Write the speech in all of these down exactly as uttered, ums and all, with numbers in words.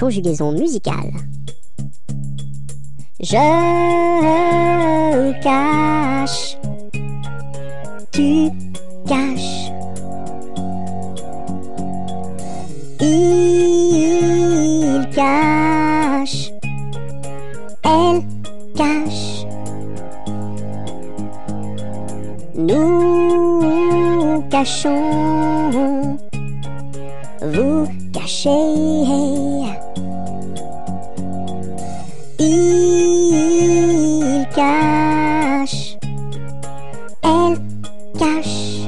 Conjugaison musicale. Je cache, tu caches, il cache, elle cache, nous cachons, vous cachez. Il cache, elle cache.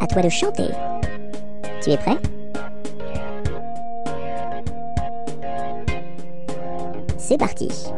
À toi de chanter. Tu es prêt? C'est parti.